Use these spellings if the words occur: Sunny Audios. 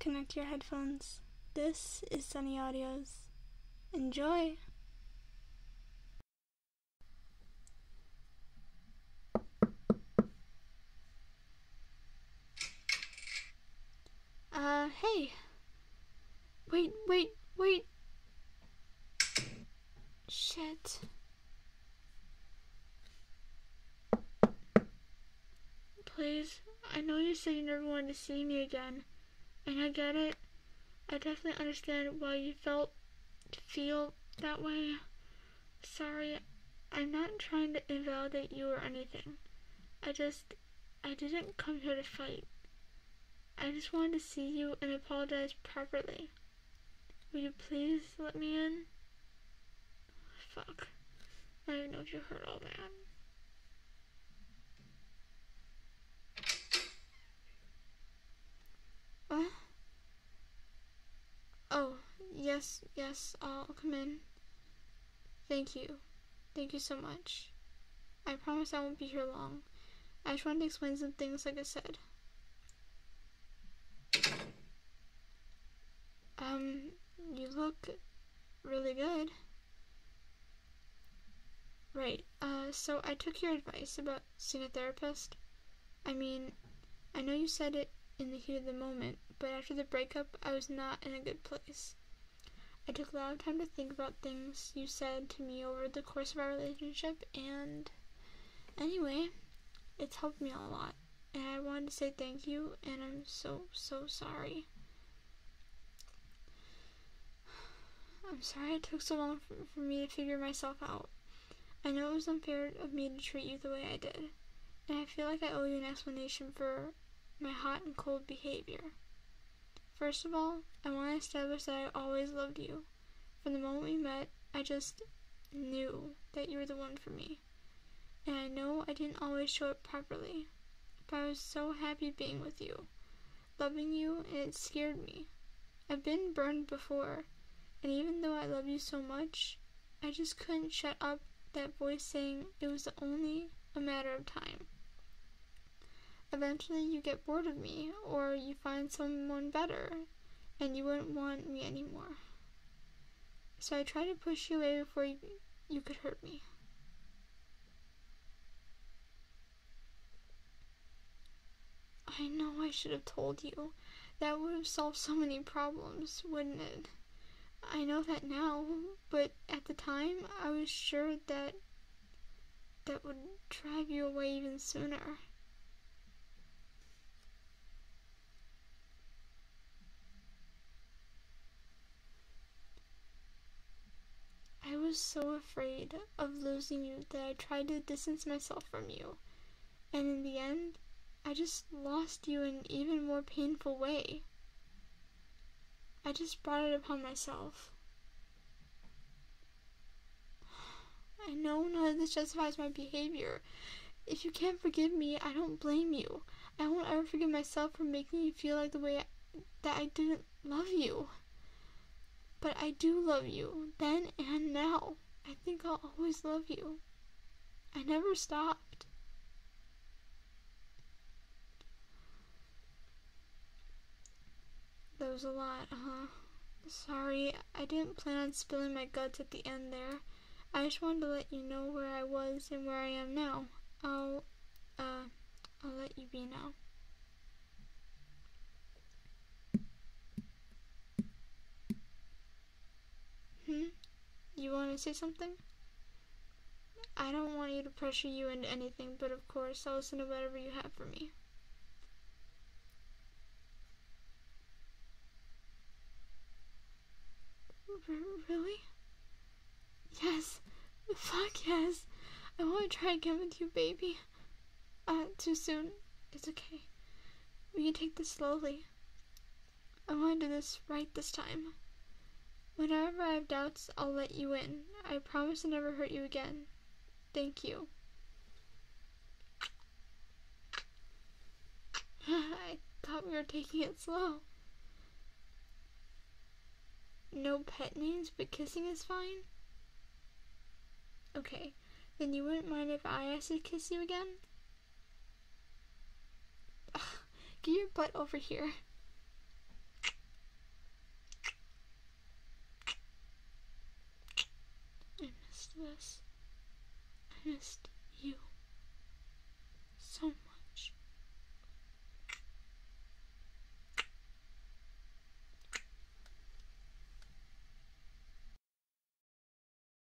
Connect your headphones. This is Sunny Audios. Enjoy! Hey! Wait! Shit. Please, I know you said you never wanted to see me again, and I get it. I definitely understand why you feel that way. Sorry, I'm not trying to invalidate you or anything. I didn't come here to fight. I just wanted to see you and apologize properly. Will you please let me in? Fuck. I don't even know if you heard all that. Oh, yes, I'll come in. Thank you so much. I promise I won't be here long. I just wanted to explain some things, like I said. You look really good. Right, so I took your advice about seeing a therapist. I mean, I know you said it in the heat of the moment, but after the breakup, I was not in a good place. I took a lot of time to think about things you said to me over the course of our relationship, and anyway, it's helped me a lot, and I wanted to say thank you, and I'm so sorry. I'm sorry it took so long for me to figure myself out. I know it was unfair of me to treat you the way I did, and I feel like I owe you an explanation for my hot and cold behavior. First of all, I want to establish that I always loved you. From the moment we met, I just knew that you were the one for me, and I know I didn't always show it properly, but I was so happy being with you, loving you, and it scared me. I've been burned before, and even though I love you so much, I just couldn't shut up that voice saying it was only a matter of time. Eventually you get bored of me, or you find someone better, and you wouldn't want me anymore. So I tried to push you away before you could hurt me. I know I should have told you. That would have solved so many problems, wouldn't it? I know that now, but at the time, I was sure that that would drive you away even sooner. I was so afraid of losing you that I tried to distance myself from you, and in the end, I just lost you in an even more painful way. I just brought it upon myself. I know none of this justifies my behavior. If you can't forgive me, I don't blame you. I won't ever forgive myself for making you feel like the way that I didn't love you. But I do love you, then and now. I think I'll always love you. I never stopped. That was a lot, huh? Sorry, I didn't plan on spilling my guts at the end there. I just wanted to let you know where I was and where I am now. I'll let you be now. You want to say something? I don't want you to pressure you into anything, but of course, I'll listen to whatever you have for me. Really? Yes. Fuck yes. I want to try again with you, baby. Too soon. It's okay. We can take this slowly. I want to do this right this time. Whenever I have doubts, I'll let you in. I promise to never hurt you again. Thank you. I thought we were taking it slow. No pet names, but kissing is fine? Okay, then you wouldn't mind if I asked to kiss you again? Get your butt over here. pissed.